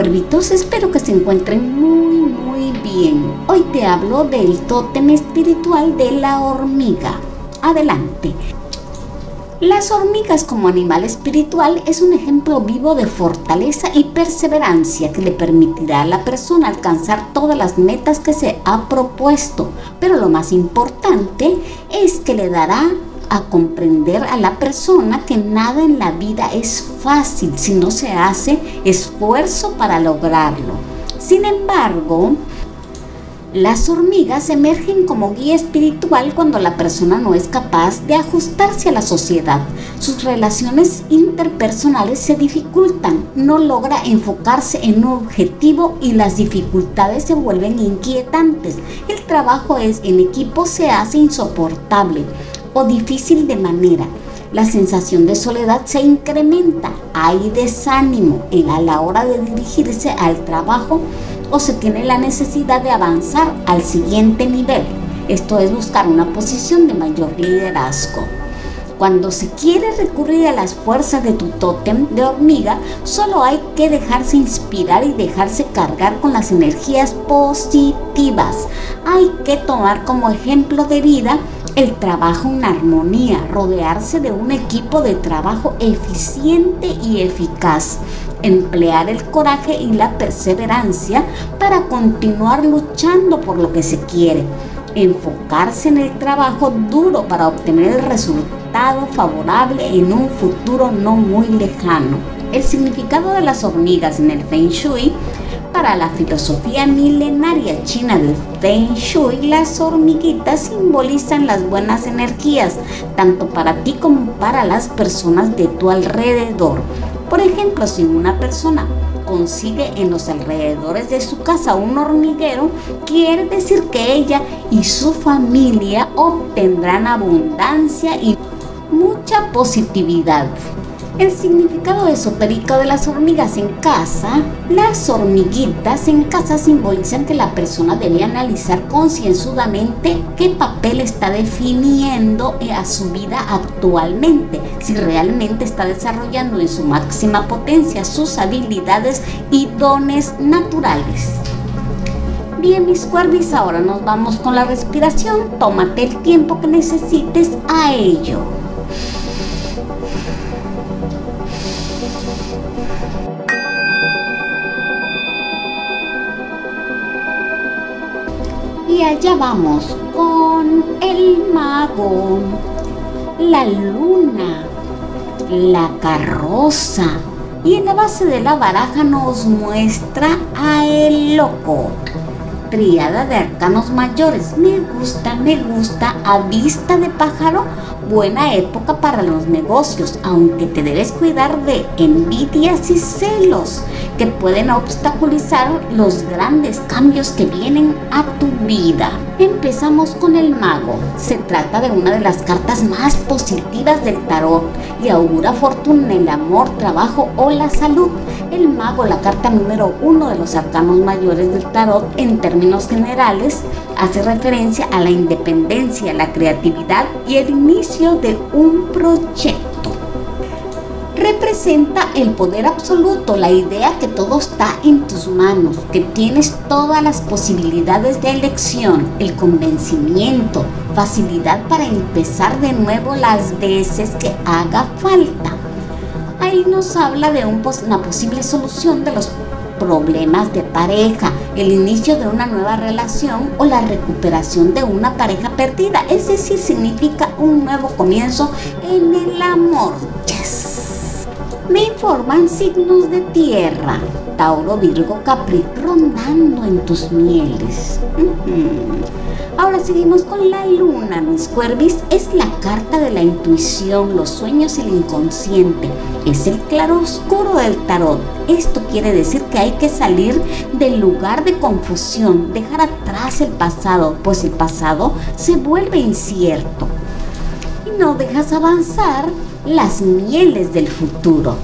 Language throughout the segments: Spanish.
cuervitos, espero que se encuentren muy bien. Hoy te hablo del tótem espiritual de la hormiga. Adelante. Las hormigas como animal espiritual es un ejemplo vivo de fortaleza y perseverancia que le permitirá a la persona alcanzar todas las metas que se ha propuesto, pero lo más importante es que le dará a comprender a la persona que nada en la vida es fácil si no se hace esfuerzo para lograrlo. Sin embargo, las hormigas emergen como guía espiritual cuando la persona no es capaz de ajustarse a la sociedad. Sus relaciones interpersonales se dificultan, no logra enfocarse en un objetivo y las dificultades se vuelven inquietantes. El trabajo en equipo se hace insoportable o difícil de manera. La sensación de soledad se incrementa, hay desánimo a la hora de dirigirse al trabajo o se tiene la necesidad de avanzar al siguiente nivel. Esto es buscar una posición de mayor liderazgo. Cuando se quiere recurrir a las fuerzas de tu tótem de hormiga, solo hay que dejarse inspirar y dejarse cargar con las energías positivas. Hay que tomar como ejemplo de vida el trabajo en armonía, rodearse de un equipo de trabajo eficiente y eficaz, emplear el coraje y la perseverancia para continuar luchando por lo que se quiere, enfocarse en el trabajo duro para obtener el resultado favorable en un futuro no muy lejano. El significado de las hormigas en el Feng Shui. Para la filosofía milenaria china del Feng Shui, las hormiguitas simbolizan las buenas energías, tanto para ti como para las personas de tu alrededor. Por ejemplo, si una persona consigue en los alrededores de su casa un hormiguero, quiere decir que ella y su familia obtendrán abundancia y mucha positividad. El significado esotérico de las hormigas en casa. Las hormiguitas en casa simbolizan que la persona debe analizar concienzudamente qué papel está definiendo a su vida actualmente, si realmente está desarrollando en su máxima potencia sus habilidades y dones naturales. Bien, mis cuervis, ahora nos vamos con la respiración. Tómate el tiempo que necesites a ello. Y allá vamos con el mago, la luna, la carroza, y en la base de la baraja nos muestra a el loco. Tríada de arcanos mayores. Me gusta, a vista de pájaro, buena época para los negocios, aunque te debes cuidar de envidias y celos que pueden obstaculizar los grandes cambios que vienen a tu vida. Empezamos con el mago. Se trata de una de las cartas más positivas del tarot y augura fortuna en el amor, trabajo o la salud. El mago, la carta número 1 de los arcanos mayores del tarot, en términos generales, hace referencia a la independencia, la creatividad y el inicio de un proyecto. Representa el poder absoluto, la idea que todo está en tus manos, que tienes todas las posibilidades de elección, el convencimiento, facilidad para empezar de nuevo las veces que haga falta. Ahí nos habla de una posible solución de los problemas de pareja, el inicio de una nueva relación o la recuperación de una pareja perdida. Es decir, significa un nuevo comienzo en el amor. Yes. Me informan signos de tierra. Tauro, Virgo, Capri, rondando en tus mieles. Ahora seguimos con la luna, mis cuervis. Es la carta de la intuición, los sueños, el inconsciente. Es el claroscuro del tarot. Esto quiere decir que hay que salir del lugar de confusión, dejar atrás el pasado, pues el pasado se vuelve incierto. Y no dejas avanzar las mieles del futuro.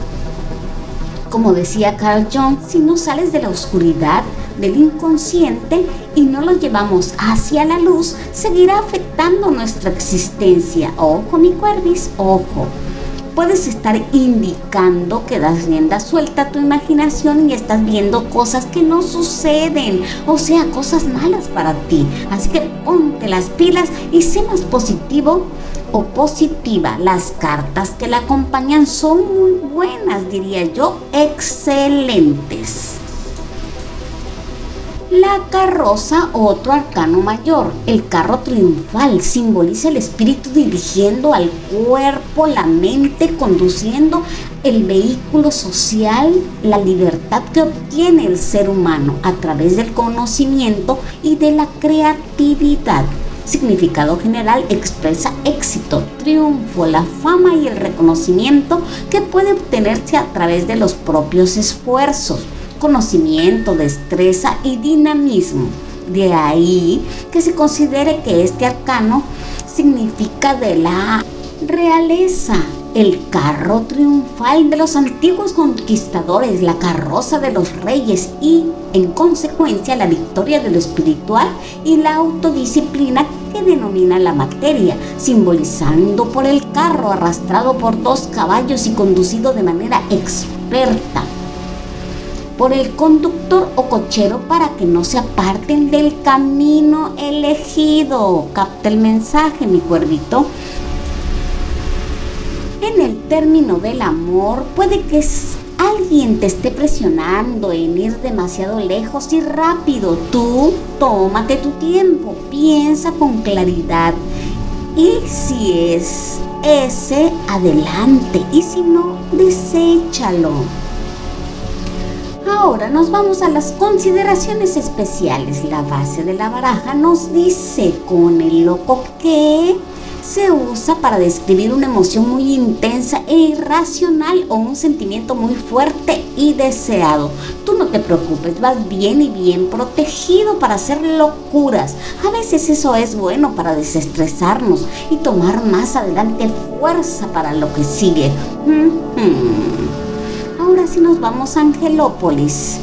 Como decía Carl Jung, si no sales de la oscuridad, del inconsciente, y no lo llevamos hacia la luz, seguirá afectando nuestra existencia. Ojo, mi cuervis, ojo. puedes estar indicando que das rienda suelta a tu imaginación y estás viendo cosas que no suceden, o sea, cosas malas para ti. Así que ponte las pilas y sé más positivo o positiva. Las cartas que la acompañan son muy buenas, diría yo, excelentes. La carroza, otro arcano mayor. El carro triunfal simboliza el espíritu dirigiendo al cuerpo, la mente, conduciendo el vehículo social, la libertad que obtiene el ser humano a través del conocimiento y de la creatividad. Significado general, expresa éxito, triunfo, la fama y el reconocimiento que puede obtenerse a través de los propios esfuerzos, conocimiento, destreza y dinamismo. De ahí que se considere que este arcano significa de la realeza. El carro triunfal de los antiguos conquistadores, la carroza de los reyes y, en consecuencia, la victoria de lo espiritual y la autodisciplina que denomina la materia, simbolizando por el carro arrastrado por dos caballos y conducido de manera experta por el conductor o cochero para que no se aparten del camino elegido. Capta el mensaje, mi cuervito. En el término del amor, puede que alguien te esté presionando en ir demasiado lejos y rápido. Tú tómate tu tiempo, piensa con claridad y si es ese, adelante, y si no, deséchalo. Ahora nos vamos a las consideraciones especiales. La base de la baraja nos dice con el loco que se usa para describir una emoción muy intensa e irracional o un sentimiento muy fuerte y deseado. Tú no te preocupes, vas bien y bien protegido para hacer locuras. A veces eso es bueno para desestresarnos y tomar más adelante fuerza para lo que sigue. Ahora sí nos vamos a Angelópolis.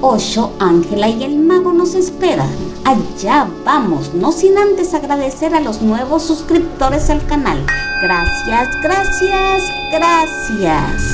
Osho, Ángela y el mago nos esperan. Allá vamos, no sin antes agradecer a los nuevos suscriptores al canal. Gracias, gracias, gracias.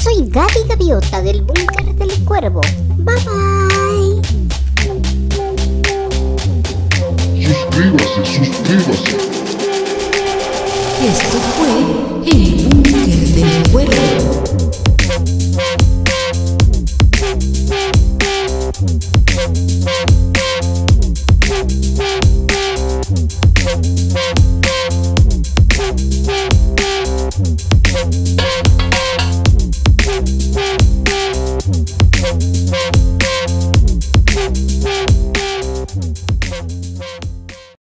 Soy Gaby Gaviota del Búnker del Cuervo. Bye bye. Suscríbase, suscríbase. Esto fue